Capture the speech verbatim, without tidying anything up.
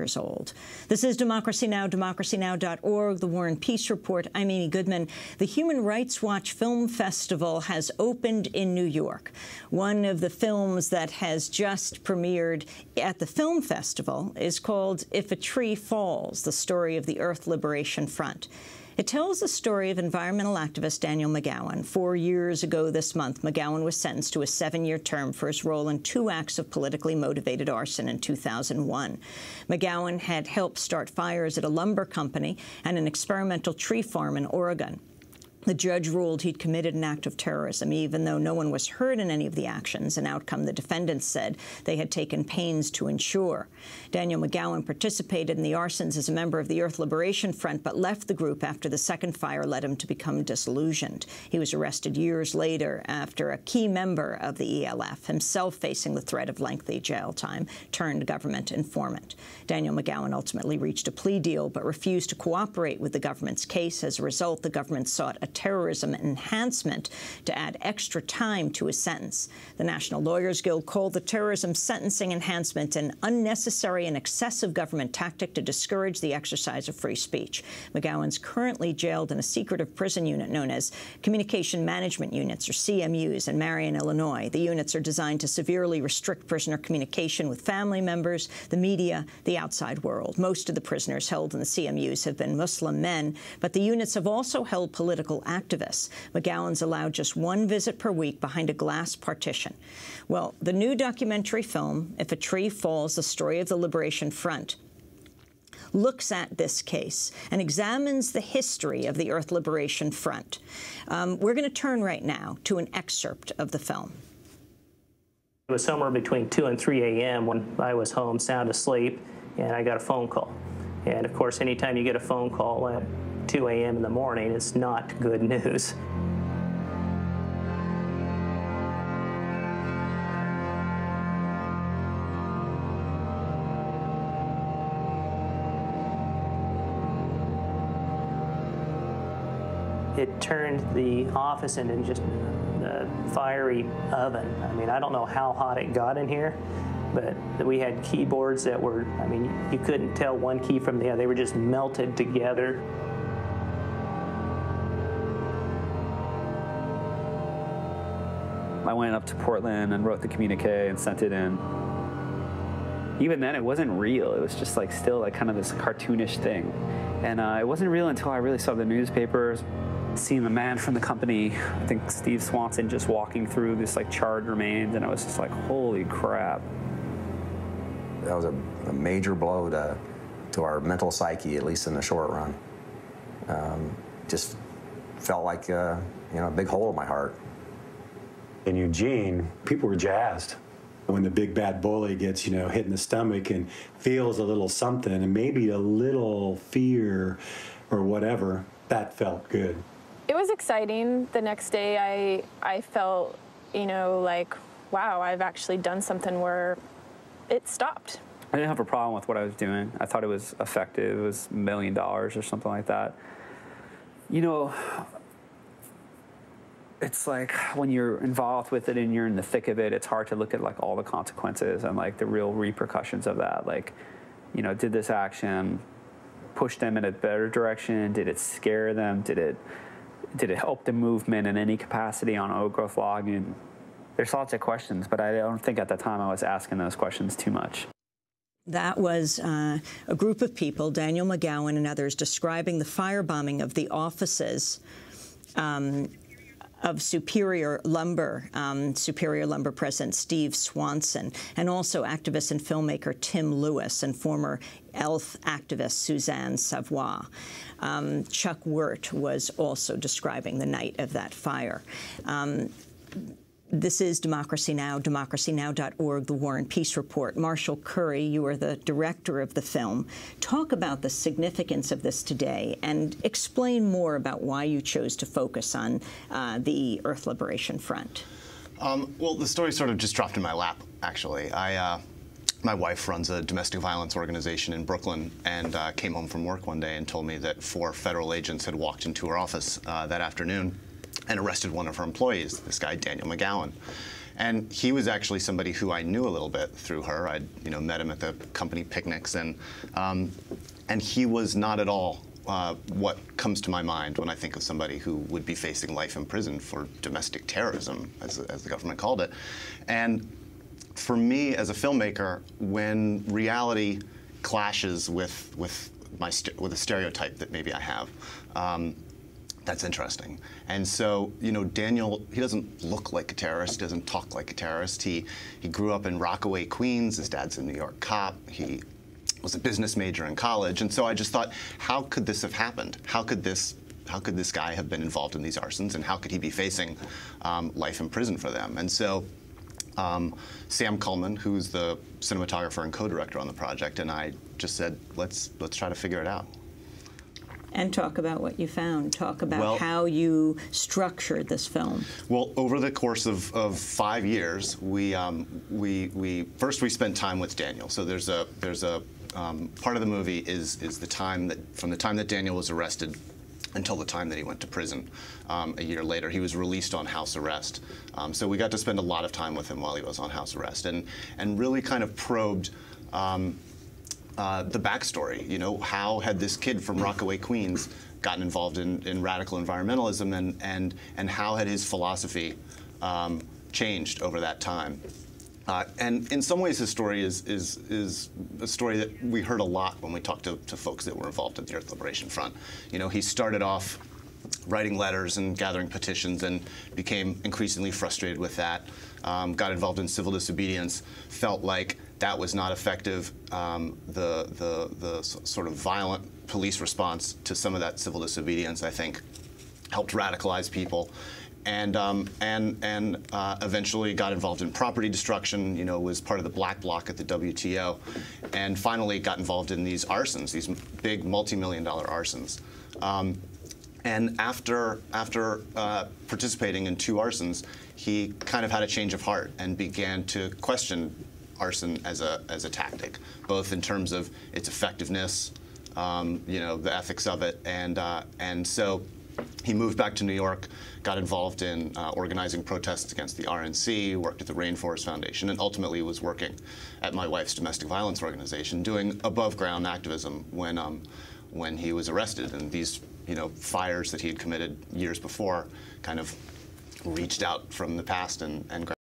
years old. This is Democracy Now!, democracy now dot org, The War and Peace Report. I'm Amy Goodman. The Human Rights Watch Film Festival has opened in New York. One of the films that has just premiered at the film festival is called If a Tree Falls, The Story of the Earth Liberation Front. It tells the story of environmental activist Daniel McGowan. Four years ago this month, McGowan was sentenced to a seven-year term for his role in two acts of politically motivated arson in two thousand one. McGowan had helped start fires at a lumber company and an experimental tree farm in Oregon. The judge ruled he'd committed an act of terrorism, even though no one was hurt in any of the actions, an outcome the defendants said they had taken pains to ensure. Daniel McGowan participated in the arsons as a member of the Earth Liberation Front, but left the group after the second fire led him to become disillusioned. He was arrested years later after a key member of the E L F, himself facing the threat of lengthy jail time, turned government informant. Daniel McGowan ultimately reached a plea deal, but refused to cooperate with the government's case. As a result, the government sought a terrorism enhancement to add extra time to his sentence. The National Lawyers Guild called the terrorism sentencing enhancement an unnecessary and excessive government tactic to discourage the exercise of free speech. McGowan's currently jailed in a secretive prison unit known as Communication Management Units, or C M Us, in Marion, Illinois. The units are designed to severely restrict prisoner communication with family members, the media, the outside world. Most of the prisoners held in the C M Us have been Muslim men, but the units have also held political activists. McGowan's allowed just one visit per week behind a glass partition. Well, the new documentary film, If a Tree Falls, The Story of the Liberation Front, looks at this case and examines the history of the Earth Liberation Front. Um, we're going to turn right now to an excerpt of the film. It was somewhere between two and three A M when I was home, sound asleep, and I got a phone call. And, of course, anytime you get a phone call, uh, two A M in the morning, it's not good news. It turned the office into just a fiery oven. I mean, I don't know how hot it got in here, but we had keyboards that were, I mean, you couldn't tell one key from the other. They were just melted together. I went up to Portland and wrote the communique and sent it in. Even then, it wasn't real. It was just like still like kind of this cartoonish thing. And uh, it wasn't real until I really saw the newspapers, seeing the man from the company, I think Steve Swanson, just walking through this like charred remains, and I was just like, holy crap. That was a, a major blow to, to our mental psyche, at least in the short run. Um, just felt like uh, you know, a big hole in my heart. In Eugene, people were jazzed. When the big bad bully gets, you know, hit in the stomach and feels a little something and maybe a little fear or whatever, that felt good. It was exciting. The next day I, I felt, you know, like, wow, I've actually done something where it stopped. I didn't have a problem with what I was doing. I thought it was effective. It was a million dollars or something like that. You know, it's like when you're involved with it and you're in the thick of it, it's hard to look at like all the consequences and like the real repercussions of that. Like, you know, did this action push them in a better direction? Did it scare them? Did it did it help the movement in any capacity on old growth logging? There's lots of questions, but I don't think at the time I was asking those questions too much. That was uh, a group of people, Daniel McGowan and others, describing the firebombing of the offices. Um, of Superior Lumber, um, Superior Lumber President Steve Swanson, and also activist and filmmaker Tim Lewis and former E L F activist Suzanne Savoy. Um, Chuck Wirt was also describing the night of that fire. Um, This is Democracy Now!, democracy now dot org, The War and Peace Report. Marshall Curry, you are the director of the film. Talk about the significance of this today and explain more about why you chose to focus on uh, the Earth Liberation Front. Um, well, the story sort of just dropped in my lap, actually. I, uh, my wife runs a domestic violence organization in Brooklyn and uh, came home from work one day and told me that four federal agents had walked into her office uh, that afternoon and arrested one of her employees, this guy, Daniel McGowan. And he was actually somebody who I knew a little bit through her. I'd you know met him at the company picnics, and um, and he was not at all uh, what comes to my mind when I think of somebody who would be facing life in prison for domestic terrorism, as, as the government called it. And for me, as a filmmaker, when reality clashes with with my st with a stereotype that maybe I have, um, that's interesting. And so, you know, Daniel, he doesn't look like a terrorist, doesn't talk like a terrorist. He he grew up in Rockaway, Queens. His dad's a New York cop. He was a business major in college. And so I just thought, how could this have happened? How could this how could this guy have been involved in these arsons, and how could he be facing um, life in prison for them? And so um, Sam Cullman, who's the cinematographer and co-director on the project, and I just said, let's let's try to figure it out. And talk about what you found. Talk about well, how you structured this film. Well, over the course of, of five years, we um, we we first we spent time with Daniel. So there's a there's a um, part of the movie is is the time that from the time that Daniel was arrested until the time that he went to prison um, a year later. He was released on house arrest. Um, so we got to spend a lot of time with him while he was on house arrest, and and really kind of probed. Um, Uh, the backstory, you know, how had this kid from Rockaway, Queens, gotten involved in, in radical environmentalism, and and and how had his philosophy um, changed over that time? Uh, and in some ways, his story is is is a story that we heard a lot when we talked to, to folks that were involved in the Earth Liberation Front. You know, he started off writing letters and gathering petitions, and became increasingly frustrated with that. Um, got involved in civil disobedience. Felt like that was not effective. Um, the, the, the sort of violent police response to some of that civil disobedience, I think, helped radicalize people, and um, and and uh, eventually got involved in property destruction. You know, was part of the Black Bloc at the W T O, and finally got involved in these arsons, these big multi-million-dollar arsons. Um, and after after uh, participating in two arsons, he kind of had a change of heart and began to question arson as a as a tactic, both in terms of its effectiveness, um, you know, the ethics of it, and uh, and so he moved back to New York, got involved in uh, organizing protests against the R N C, worked at the Rainforest Foundation, and ultimately was working at my wife's domestic violence organization, doing above ground activism when um, when he was arrested, and these you know fires that he had committed years before kind of reached out from the past and and.